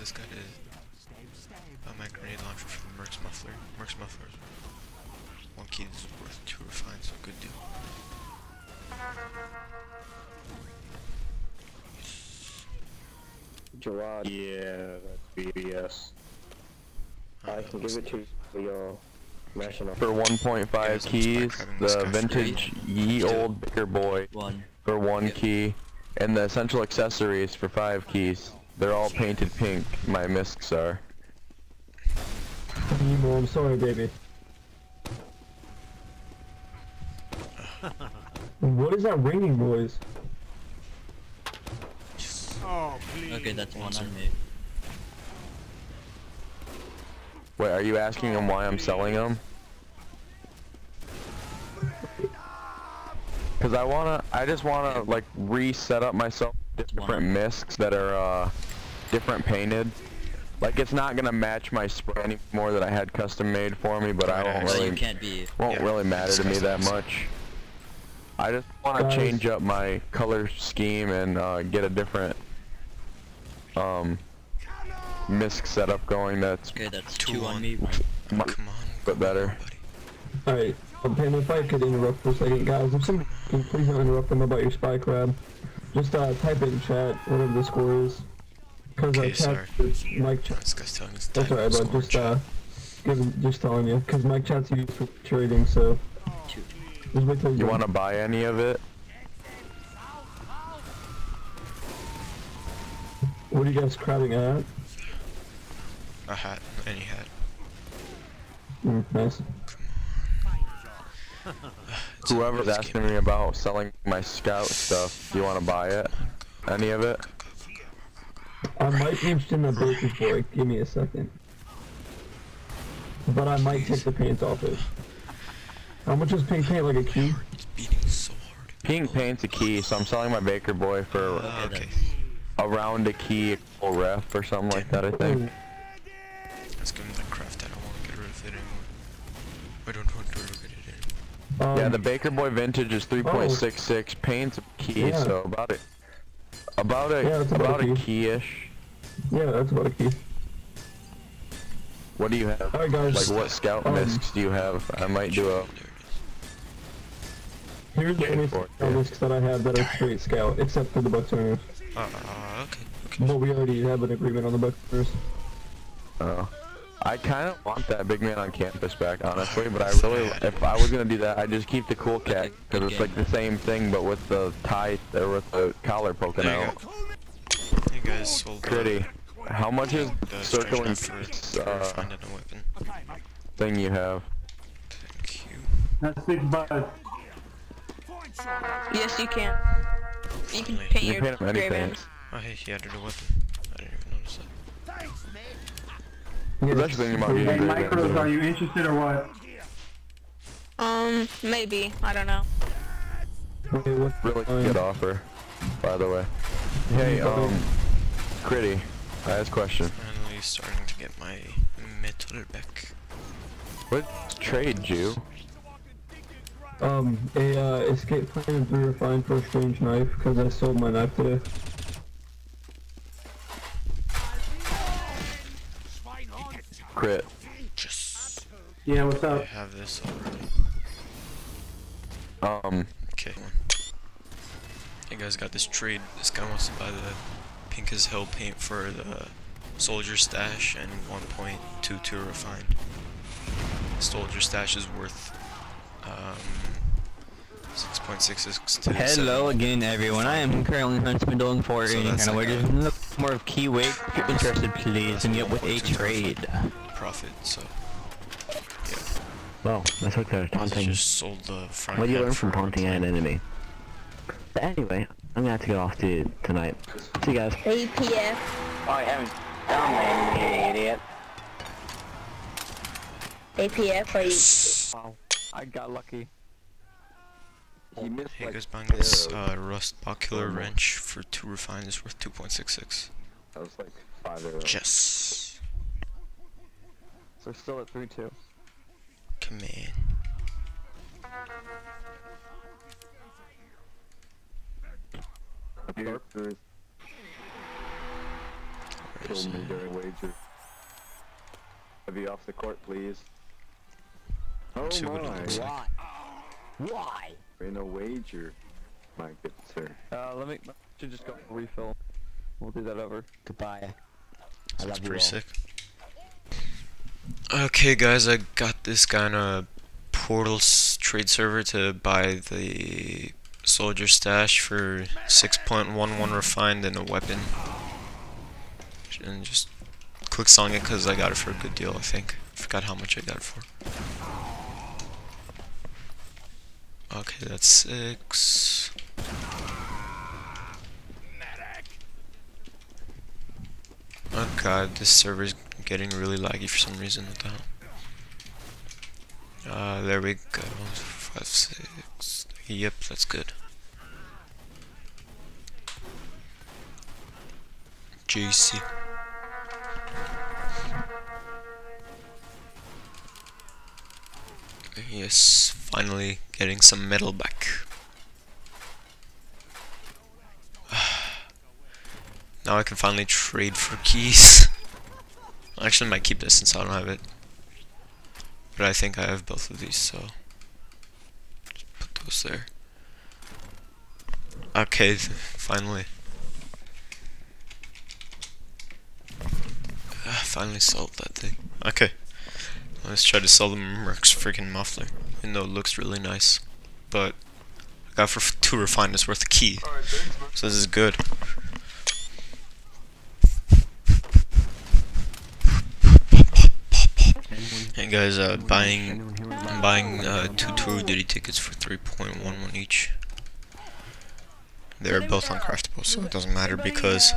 this gun is my grenade launcher for the Merc's Muffler. Merc's Muffler is one key that's worth 2 refined, so good deal. Gerard. Yeah, that's BS. I can give it to your national. For 1.5 keys, the vintage ye old Baker Boy for 1 key, and the essential accessories for 5 keys. They're all painted pink, my miscs are. Emo, I'm sorry, baby. What is that ringing noise? Oh, please. Okay, that's one on me. Wait, are you asking him why I'm selling them? Cause I just wanna like reset up myself with different miscs that are different painted. Like it's not gonna match my spray anymore that I had custom made for me, but I won't really matter to me that much. I just wanna change up my color scheme and get a different misc setup going. That's okay. That's 2 on me. Come on, but better. All right, if I could interrupt for a second, guys. If somebody can please not interrupt them about your spy crab. Just type in chat whatever the score is. Because Mike chat's telling us. That's alright, but just telling you. Because Mike chat's used for trading, so. Just wait till you want to buy any of it. What are you guys crabbing at? A hat, any hat. Nice. Whoever's asking me about selling my scout stuff, do you want to buy it? Any of it? I might be interested in a Baker's Boy, give me a second. But I might take the paint off it. How much is pink paint, like a key? It's beating so hard. Pink paint's a key, so I'm selling my Baker Boy for around a key or ref or something like that, I think. Let's give him that craft. I don't want to get rid of it anymore. I don't want to get rid of it anymore. Yeah, the Baker Boy vintage is 3.66. Paint's a key, so about a key-ish. Yeah, that's about a key. What do you have? All right, guys. Like what scout miscs do you have? I might do a. Here's the only scout miscs that I have that are straight scout, except for the Buccaneers. Okay. But we already have an agreement on the Buccaneers. Oh. I kind of want that big man on campus back, honestly, but I really, if I was going to do that, I'd just keep the cool cat, because it's like the same thing, but with the tie, or with the collar poking out. You guys sold pretty. How much is the circling thing you have? Thank you. That's $6. Yes, you can. You can paint your gray man. Oh, hey, he added a weapon. I didn't even notice that. Thanks, man. Hey, Micros, are you interested or what? Maybe. I don't know. Really good offer, by the way. Hey, Critty, I asked a question. Finally starting to get my metal back. What trade, Jew? A escape plan and blue refined for a strange knife, because I sold my knife today. Crit. Yes. Yeah, what's up? I have this already. Okay. Hey guys, got this trade. This guy wants to buy the pink as hell paint for the soldier stash and 1.22 refined. The soldier stash is worth 6.66. Hello again, everyone. I am currently huntsman doing for so any kind of wager. Look more of key weight if you're interested, please. And yet with a trade. Profit, so. Yeah. Well, that's what they're taunting. Just sold the front. What do you learn from taunting an enemy? But anyway, I'm gonna have to get off duty tonight. See you guys. 8 PM. Oh, I haven't done anything, you idiot. 8 PM for you. Wow, I got lucky. He missed. Hey guys, buying this rust ocular wrench for 2 refined is worth 2.66. That was like 5 euros. Yes. We're still at 3-2. Come in. Alright, killed me during wager. Heavy off the court, please. Oh my! Why? Why? In a wager, my good sir. Let me should just go for refill. We'll do that over. Goodbye. That's pretty sick. Okay, guys, I got this guy on a portal trade server to buy the soldier stash for 6.11 refined and a weapon. And just quick song it because I got it for a good deal, I think. Forgot how much I got it for. Okay, that's 6. Oh god, this server's getting really laggy for some reason. What the hell? There we go. 5, 6. Yep, that's good. JC. Yes, finally getting some metal back. Now I can finally trade for keys. Actually, I might keep this since I don't have it. But I think I have both of these, so just put those there. Okay, finally. Finally solved that thing. Okay, let's try to sell the Merc's freaking muffler. Even though it looks really nice, but I got for 2 refinedness worth of key, so this is good. Hey guys, I'm buying 2 Tour Duty tickets for 3.11 each. They're both uncraftable, so it doesn't matter because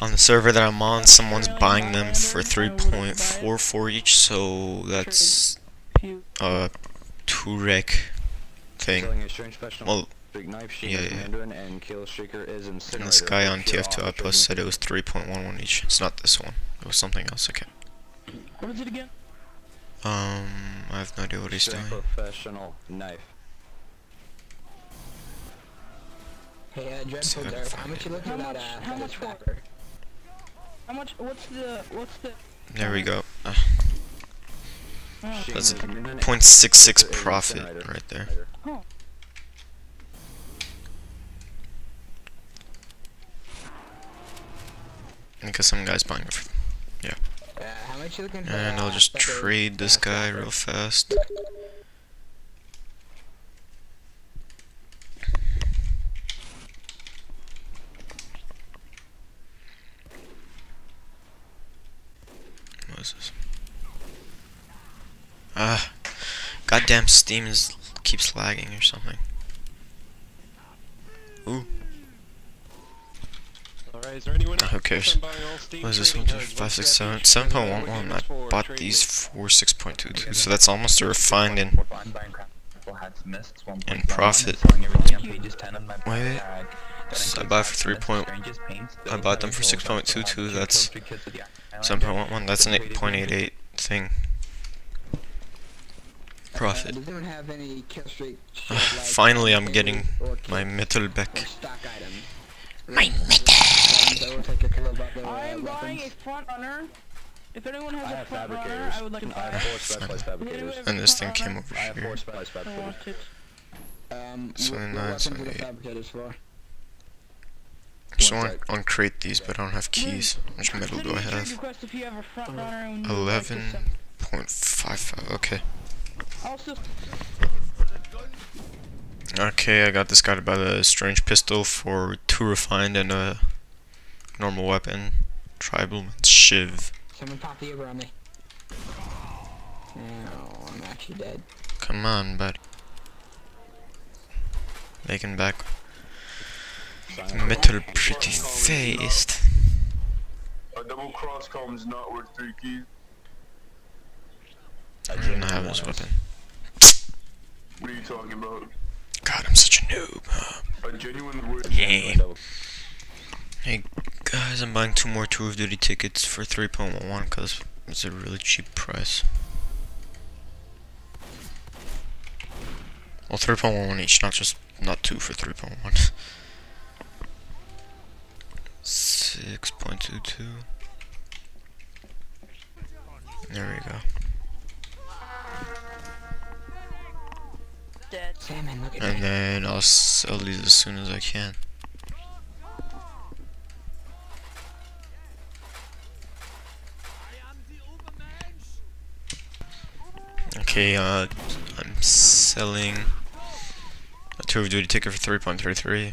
on the server that I'm on, someone's buying them for 3.44 each, so that's a 2 rec thing. Well, yeah. And this guy on TF2Outpost said it was 3.11 each. It's not this one. It was something else. Okay. What is it again? I have no idea what he's doing. Professional knife. Hey, Dreadful Derp, how much you looking at that? How much for? How much? What's the? There we go. That's a 0.66 profit right there. Oh. Because some guy's buying it for, yeah. How much you looking for? And I'll just trade this guy real fast. What is this? Goddamn, Steam keeps lagging or something. Ooh. Is there anyone who cares? What is this one? 5, 6, 7. 7.11. I bought these for 6.22, so that's almost a refined and profit. Wait, so I bought them for 6.22. That's 7.11. That's an 8.88 thing. Profit. Finally, I'm getting my metal back. My metal. I'm buying a front runner. If anyone has a front runner, I would like to buy it. And this thing came over here. I want it. 79, 78. I just want to uncrate these, but I don't have keys. Which metal do I have? 11.55. Okay. Okay, I got this guy to buy the strange pistol for 2 refined and a normal weapon, tribal shiv. Someone pop the over on me. No, I'm actually dead. Come on, buddy. Making back metal pretty faced. A double cross comes not worth 3 keys. I didn't have this weapon. What are you talking about? God, I'm such a noob. Yeah. Hey guys, I'm buying 2 more Tour of Duty tickets for 3.11 because it's a really cheap price. Well, 3.11 each, not 2 for 3.11. 6.2. 2, 2. There we go. Dead. And then I'll leave as soon as I can. Okay, I'm selling a tour of duty ticket for 3.33.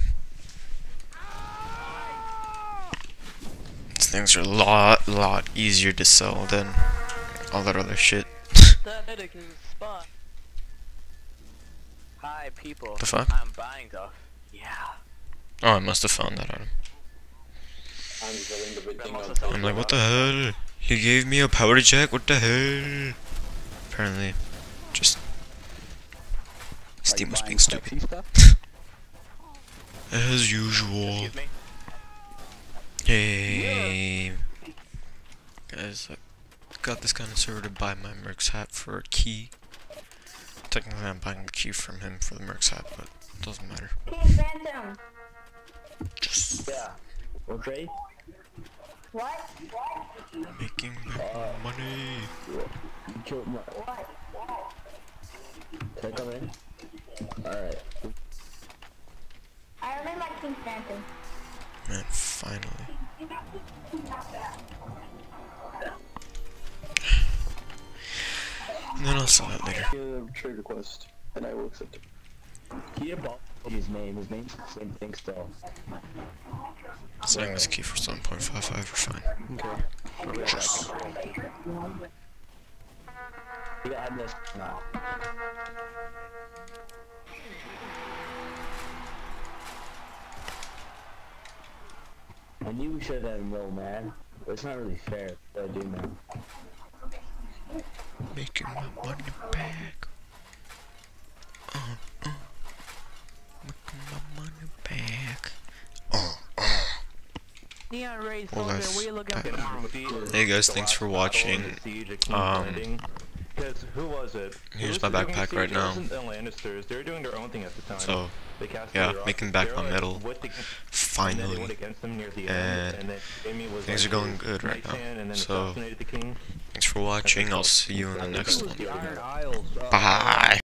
These things are a lot easier to sell than all that other shit. Hi people. The fuck? I'm buying stuff. Yeah. Oh, I must have found that item. I'm like, what the hell? He gave me a power jack. What the hell? Apparently, just Steam was being stupid. As usual. Hey guys, I got this guy on the server to buy my Merc's hat for a key. Technically, I'm buying a key from him for the Merc's hat, but it doesn't matter. Just okay. What? Making money. Kill my. Can I come in? Alright. I really like King Phantom. Man, finally. And then I'll sell that later. Trade request, and I will accept it. He bought his name. His name's the same thing still. Selling this key for 7.55 or fine. Okay. Yes. We gotta add this now. I knew we should have done low, man. But it's not really fair that I do now. Making my money back. Making my money back. Well, hey guys, thanks for watching. Here's my backpack right now. So, yeah, making back my medal, finally, and things are going good right now. So, thanks for watching, I'll see you in the next one. Bye!